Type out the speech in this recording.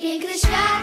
Piękny świat.